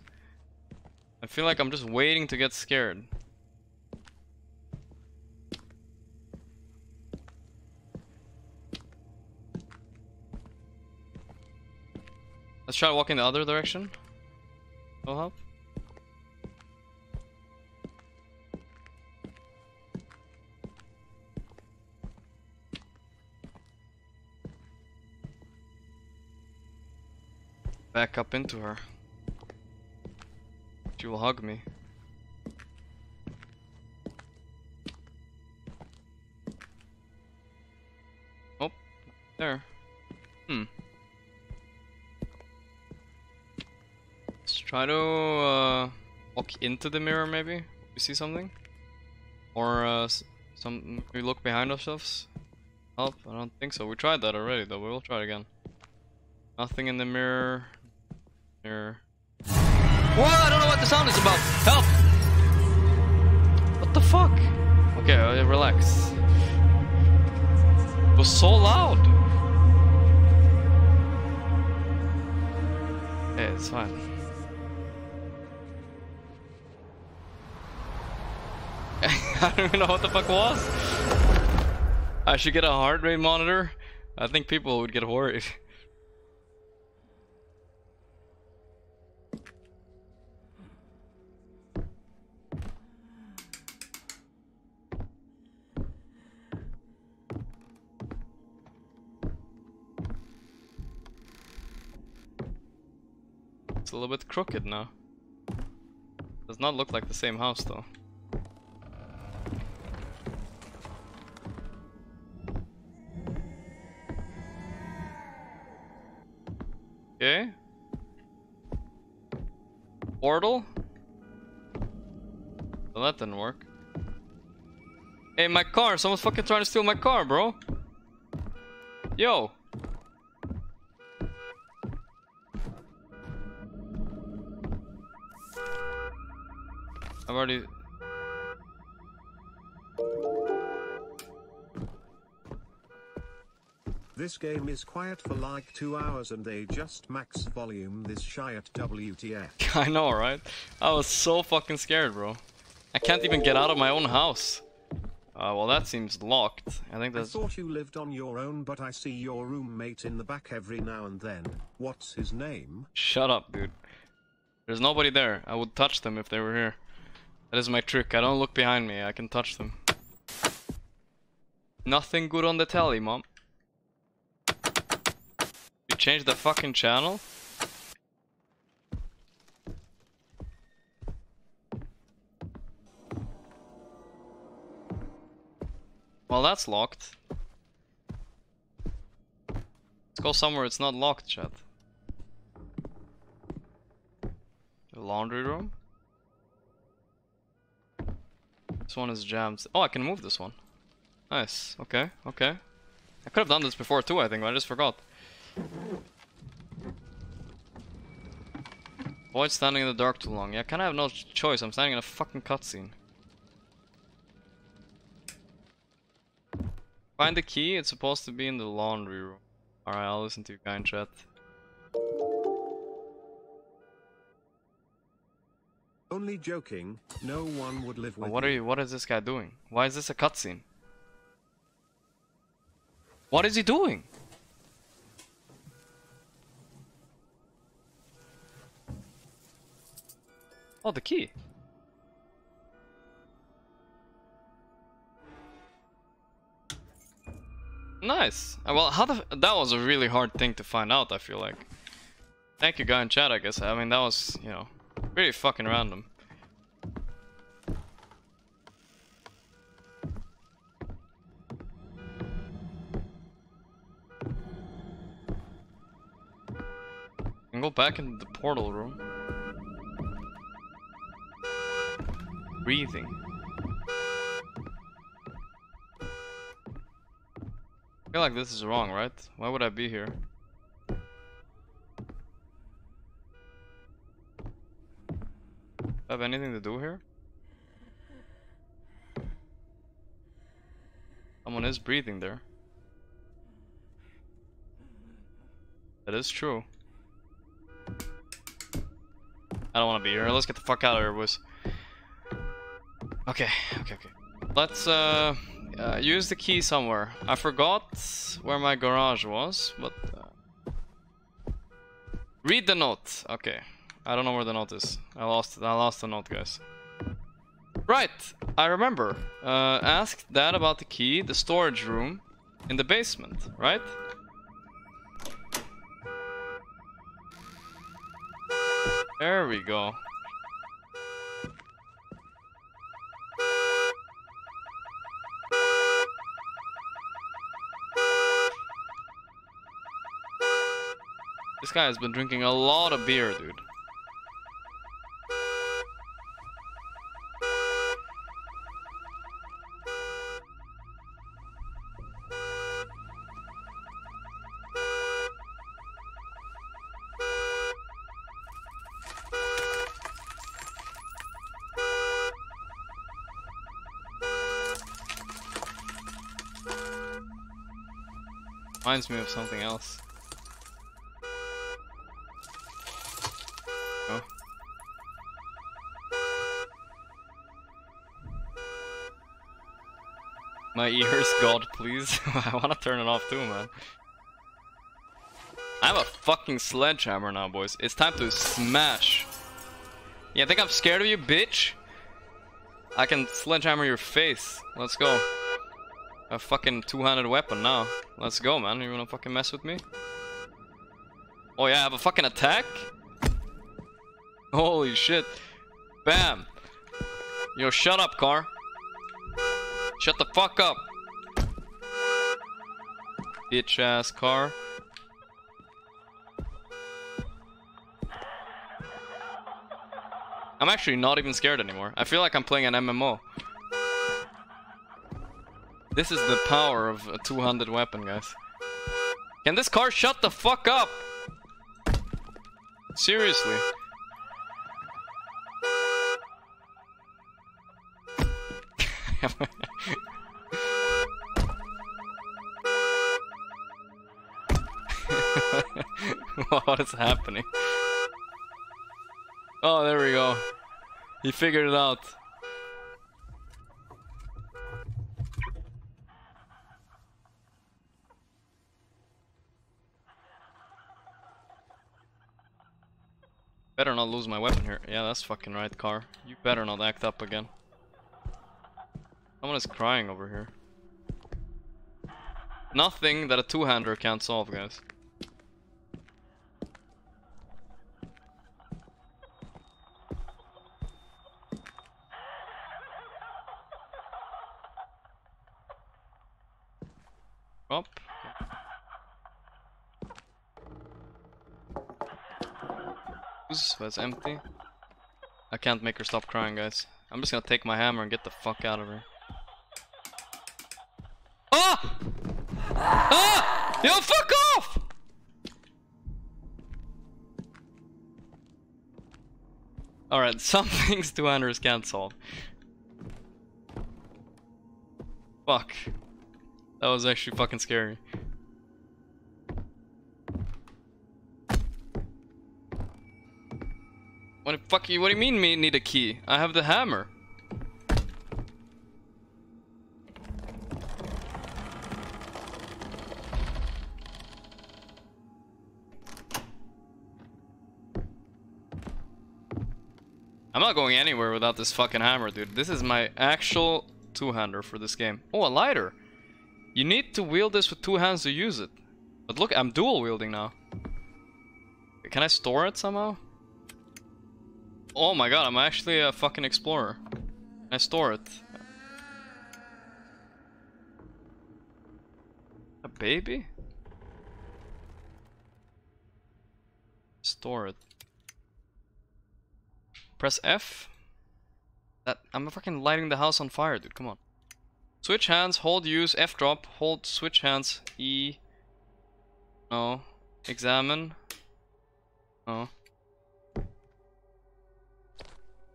I feel like I'm just waiting to get scared. Let's try walking the other direction. It'll help. back up into her. She will hug me. Oh, there. Hmm. Let's try to uh, walk into the mirror, maybe. We see something? Or uh, some? We look behind ourselves? Help? I don't think so. We tried that already, though. We will try it again. Nothing in the mirror. Mirror. Whoa! I don't know what the sound is about. Help! What the fuck? Okay, uh, relax. It was so loud. Hey, it's fine. I don't even know what the fuck was. I should get a heart rate monitor. I think people would get worried. It's a little bit crooked now. Does not look like the same house though. Okay. Portal? Well, that didn't work. Hey, my car! Someone's fucking trying to steal my car, bro! Yo! I've already... This game is quiet for like two hours and they just max volume this shit, W T F. I know, right? I was so fucking scared, bro. I can't even get out of my own house. Uh, well, that seems locked. I think that's... I thought you lived on your own, but I see your roommate in the back every now and then. What's his name? Shut up, dude. There's nobody there. I would touch them if they were here. That is my trick. I don't look behind me. I can touch them. Nothing good on the telly, mom. Change the fucking channel. Well, that's locked. Let's go somewhere it's not locked, chat. The laundry room. This one is jammed. Oh, I can move this one. Nice. Okay, okay. I could have done this before too, I think, but I just forgot. Avoid standing in the dark too long. Yeah, I kinda have no choice. I'm standing in a fucking cutscene. Find the key. It's supposed to be in the laundry room. Alright, I'll listen to you guy in chat. Only joking. No one would live with. What are you? What is this guy doing? Why is this a cutscene? What is he doing? Oh, the key. Nice. Well, how the f that was a really hard thing to find out, I feel like. Thank you, guy in chat, I guess. I mean, that was, you know, really fucking random. I can go back into the portal room. Breathing. I feel like this is wrong, right? Why would I be here? Have anything to do here? Someone is breathing there. That is true. I don't want to be here. Let's get the fuck out of here, boys. Okay, okay, okay. Let's uh, uh, use the key somewhere. I forgot where my garage was, but... Uh, read the note. Okay. I don't know where the note is. I lost it. I lost the note, guys. Right. I remember. Uh, ask Dad about the key, the storage room, in the basement, right? There we go. This guy has been drinking a lot of beer, dude. Reminds me of something else. Oh. My ears, God, please. I want to turn it off too, man. I have a fucking sledgehammer now, boys. It's time to smash. Yeah, think I'm scared of you, bitch? I can sledgehammer your face. Let's go. A fucking two-handed weapon now. Let's go, man. You wanna fucking mess with me? Oh yeah, I have a fucking attack? Holy shit. Bam. Yo, shut up, car. Shut the fuck up. Bitch ass car. I'm actually not even scared anymore. I feel like I'm playing an M M O. This is the power of a two-handed weapon, guys. Can this car shut the fuck up? Seriously. What is happening? Oh, there we go. He figured it out. Better not lose my weapon here. Yeah, that's fucking right, car. You better not act up again. Someone is crying over here. Nothing that a two-hander can't solve, guys. Up. That's empty. I can't make her stop crying, guys. I'm just gonna take my hammer and get the fuck out of her. Oh! Ah! Yo, fuck off! Alright, some things two-handers can't solve. Fuck. That was actually fucking scary. What the fuck you, what do you mean me need a key? I have the hammer. I'm not going anywhere without this fucking hammer, dude. This is my actual two-hander for this game. Oh, a lighter. You need to wield this with two hands to use it. But look, I'm dual wielding now. Can I store it somehow? Oh my god, I'm actually a fucking explorer. I store it. A baby? Store it. Press F. That I'm fucking lighting the house on fire, dude. Come on. Switch hands, hold use, F drop, hold switch hands, E. No. Examine. No.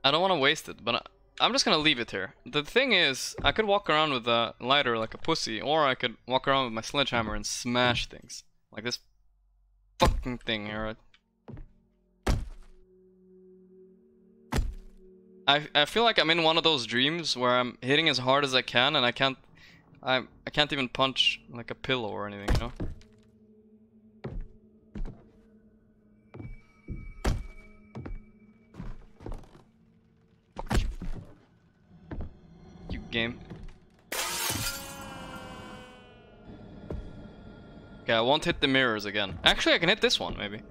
I don't want to waste it, but I, I'm just going to leave it here. The thing is, I could walk around with a lighter like a pussy, or I could walk around with my sledgehammer and smash things. Like this fucking thing here. I, I feel like I'm in one of those dreams where I'm hitting as hard as I can and I can't... I, I can't even punch like a pillow or anything, you know? Game. Okay, I won't hit the mirrors again. Actually, I can hit this one, maybe.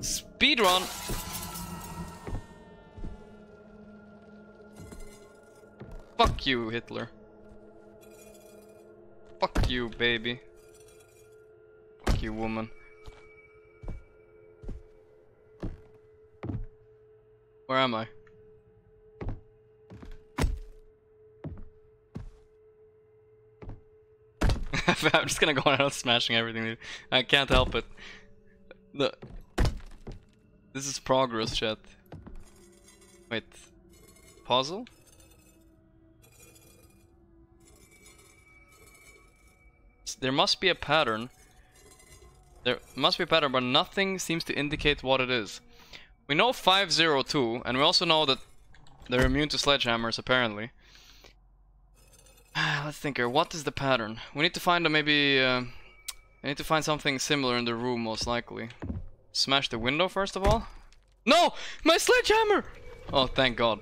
Speedrun! Fuck you, Hitler. Fuck you, baby. Fuck you, woman. Where am I? I'm just gonna go out smashing everything, dude. I can't help it. The This is progress, chat. Wait. Puzzle? There must be a pattern. There must be a pattern, but nothing seems to indicate what it is. We know five zero two, and we also know that they're immune to sledgehammers, apparently. Let's think here. What is the pattern? We need to find a maybe... Uh, I need to find something similar in the room, most likely. Smash the window, first of all. No! My sledgehammer! Oh, thank God.